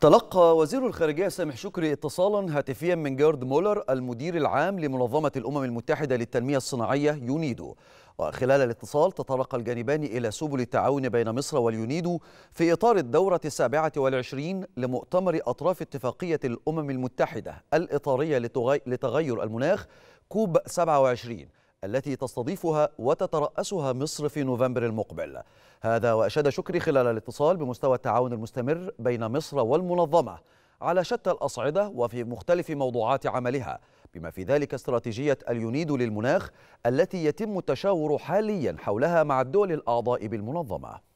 تلقى وزير الخارجية سامح شكري اتصالا هاتفيا من جيرد مولر المدير العام لمنظمة الأمم المتحدة للتنمية الصناعية يونيدو. وخلال الاتصال تطرق الجانبان إلى سبل التعاون بين مصر واليونيدو في إطار الدورة 27 لمؤتمر أطراف اتفاقية الأمم المتحدة الإطارية لتغير المناخ كوب 27 التي تستضيفها وتترأسها مصر في نوفمبر المقبل. هذا وأشاد شكري خلال الاتصال بمستوى التعاون المستمر بين مصر والمنظمة على شتى الأصعدة وفي مختلف موضوعات عملها، بما في ذلك استراتيجية اليونيدو للمناخ التي يتم التشاور حاليا حولها مع الدول الأعضاء بالمنظمة.